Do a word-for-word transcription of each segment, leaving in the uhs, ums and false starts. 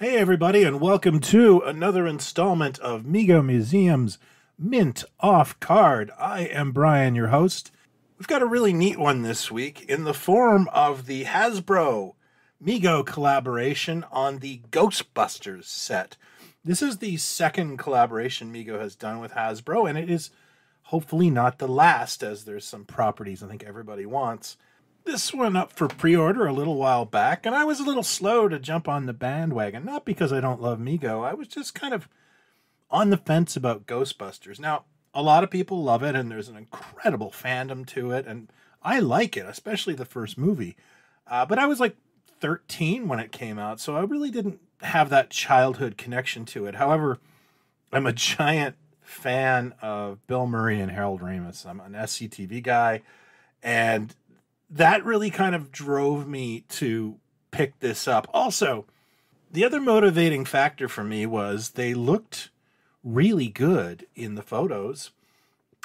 Hey everybody, and welcome to another installment of Mego Museum's Mint Off Card. I am Brian, your host. We've got a really neat one this week in the form of the Hasbro Mego collaboration on the Ghostbusters set. This is the second collaboration Mego has done with Hasbro, and it is hopefully not the last, as there's some properties I think everybody wants. This went up for pre-order a little while back, and I was a little slow to jump on the bandwagon. Not because I don't love Mego. I was just kind of on the fence about Ghostbusters. Now, a lot of people love it, and there's an incredible fandom to it, and I like it, especially the first movie. Uh, but I was like thirteen when it came out, so I really didn't have that childhood connection to it. However, I'm a giant fan of Bill Murray and Harold Ramis. I'm an S C T V guy, and that really kind of drove me to pick this up. Also, the other motivating factor for me was they looked really good in the photos,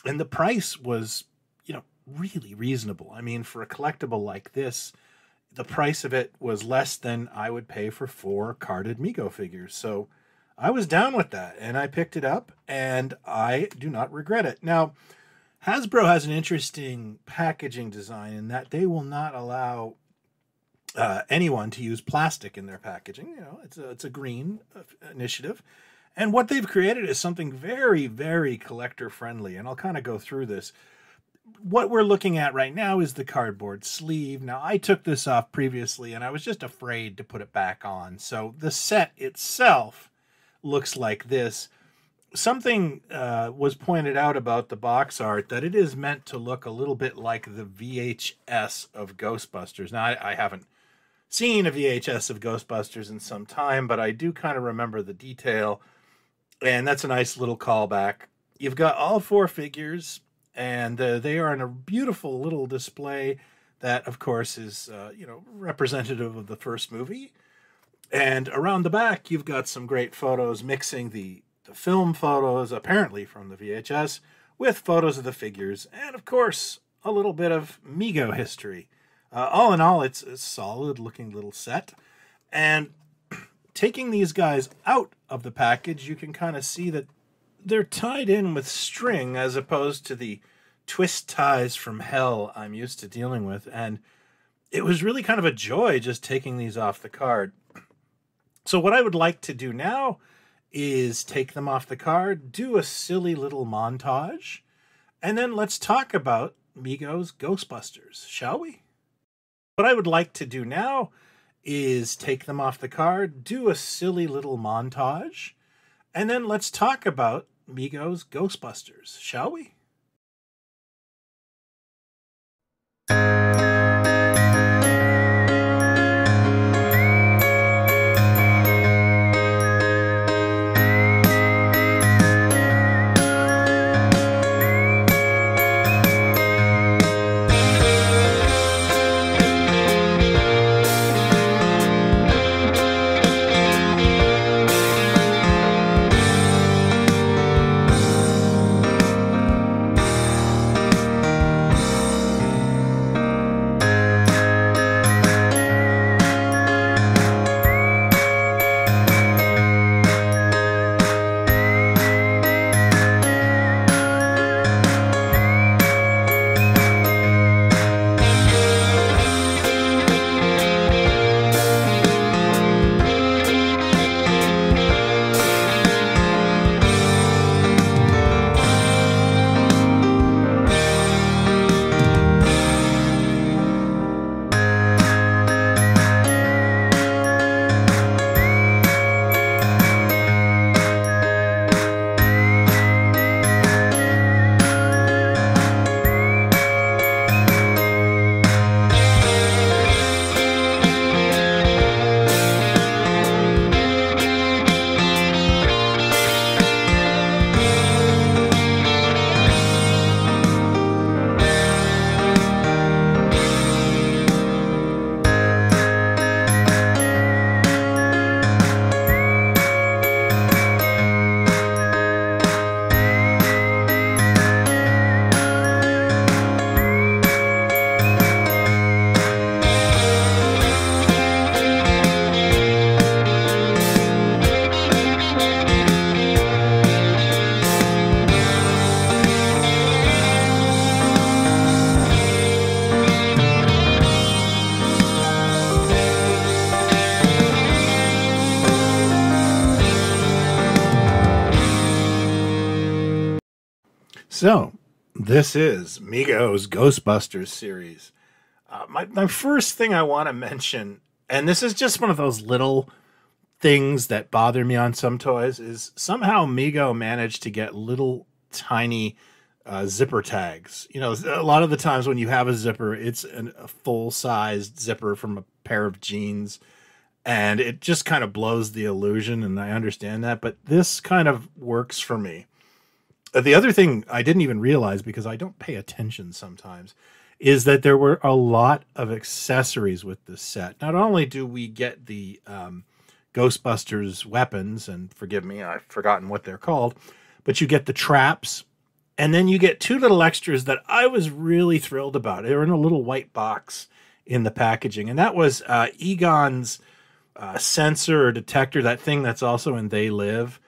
and the price was, you know, really reasonable. I mean, for a collectible like this, the price of it was less than I would pay for four carded Mego figures. So I was down with that, and I picked it up, and I do not regret it. Now, Hasbro has an interesting packaging design in that they will not allow uh, anyone to use plastic in their packaging. You know, it's a, it's a green initiative. And what they've created is something very, very collector-friendly. And I'll kind of go through this. What we're looking at right now is the cardboard sleeve. Now, I took this off previously, and I was just afraid to put it back on. So the set itself looks like this. Something uh, was pointed out about the box art, that it is meant to look a little bit like the V H S of Ghostbusters. Now, I, I haven't seen a V H S of Ghostbusters in some time, but I do kind of remember the detail, and that's a nice little callback. You've got all four figures, and uh, they are in a beautiful little display that, of course, is uh, you know, representative of the first movie. And around the back, you've got some great photos mixing the the film photos, apparently from the V H S, with photos of the figures, and of course, a little bit of Mego history. Uh, all in all, it's a solid-looking little set, and taking these guys out of the package, you can kind of see that they're tied in with string, as opposed to the twist ties from hell I'm used to dealing with, and it was really kind of a joy just taking these off the card. So what I would like to do now is take them off the card, do a silly little montage, and then let's talk about Mego's Ghostbusters, shall we? What I would like to do now is take them off the card, do a silly little montage, and then let's talk about Mego's Ghostbusters, shall we? So this is Mego's Ghostbusters series. Uh, my, my first thing I want to mention, and this is just one of those little things that bother me on some toys, is somehow Mego managed to get little tiny uh, zipper tags. You know, a lot of the times when you have a zipper, it's an, a full-sized zipper from a pair of jeans, and it just kind of blows the illusion, and I understand that, but this kind of works for me. The other thing I didn't even realize, because I don't pay attention sometimes, is that there were a lot of accessories with this set. Not only do we get the um, Ghostbusters weapons, and forgive me, I've forgotten what they're called, but you get the traps, and then you get two little extras that I was really thrilled about. They were in a little white box in the packaging, and that was uh, Egon's uh, sensor or detector, that thing that's also in They Live.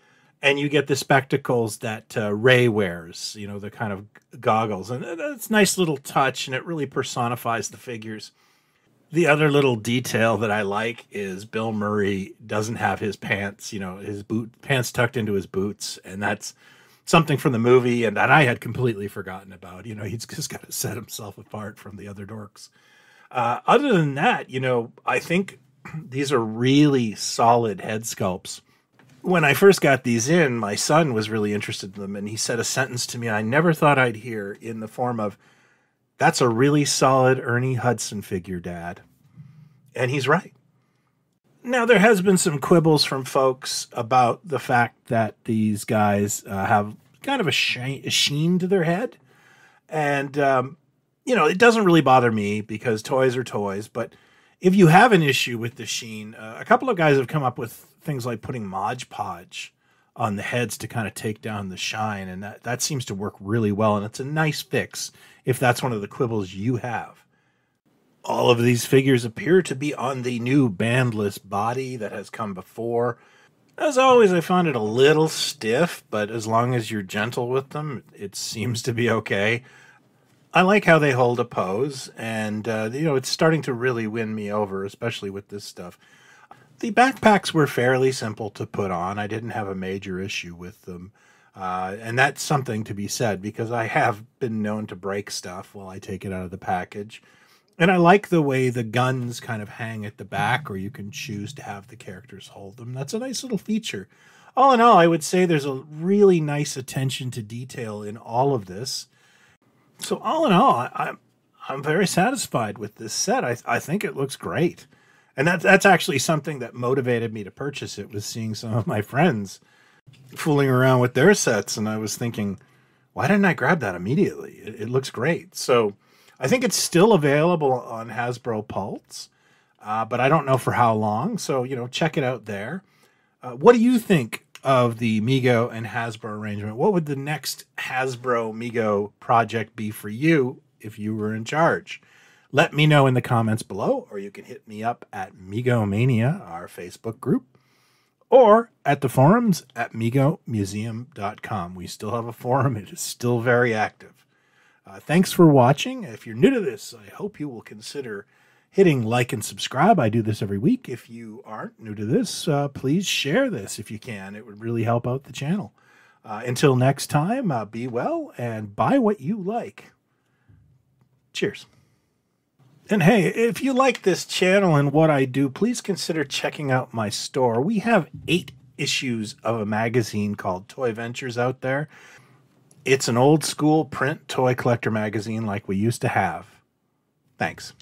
And you get the spectacles that uh, Ray wears, you know, the kind of goggles. And it's a nice little touch, and it really personifies the figures. The other little detail that I like is Bill Murray doesn't have his pants, you know, his boot pants tucked into his boots. And that's something from the movie and that I had completely forgotten about. You know, he's just got to set himself apart from the other dorks. Uh, other than that, you know, I think these are really solid head sculpts. When I first got these in, my son was really interested in them, and he said a sentence to me I never thought I'd hear in the form of, "That's a really solid Ernie Hudson figure, Dad." And he's right. Now, there has been some quibbles from folks about the fact that these guys uh, have kind of a, sheen, a sheen to their head. And, um, you know, it doesn't really bother me because toys are toys, but if you have an issue with the sheen, uh, a couple of guys have come up with things like putting Mod Podge on the heads to kind of take down the shine. And that, that seems to work really well. And it's a nice fix if that's one of the quibbles you have. All of these figures appear to be on the new bandless body that has come before. As always, I found it a little stiff, but as long as you're gentle with them, it seems to be okay. I like how they hold a pose, and uh, you know, it's starting to really win me over, especially with this stuff. The backpacks were fairly simple to put on. I didn't have a major issue with them. Uh, and that's something to be said, because I have been known to break stuff while I take it out of the package. And I like the way the guns kind of hang at the back, or you can choose to have the characters hold them. That's a nice little feature. All in all, I would say there's a really nice attention to detail in all of this. So all in all, I'm, I'm very satisfied with this set. I, I think it looks great. And that, that's actually something that motivated me to purchase it, was seeing some of my friends fooling around with their sets. And I was thinking, why didn't I grab that immediately? It, it looks great. So I think it's still available on Hasbro Pulse, uh, but I don't know for how long. So, you know, check it out there. Uh, what do you think of the Mego and Hasbro arrangement? What would the next Hasbro Mego project be for you if you were in charge? Let me know in the comments below, or you can hit me up at Mego Mania, our Facebook group, or at the forums at Mego Museum dot com. We still have a forum. It is still very active. Uh, thanks for watching. If you're new to this, I hope you will consider hitting like and subscribe. I do this every week. If you aren't new to this, uh, please share this if you can. It would really help out the channel. Uh, until next time, uh, be well and buy what you like. Cheers. And hey, if you like this channel and what I do, please consider checking out my store. We have eight issues of a magazine called Toy Ventures out there. It's an old school print toy collector magazine like we used to have. Thanks.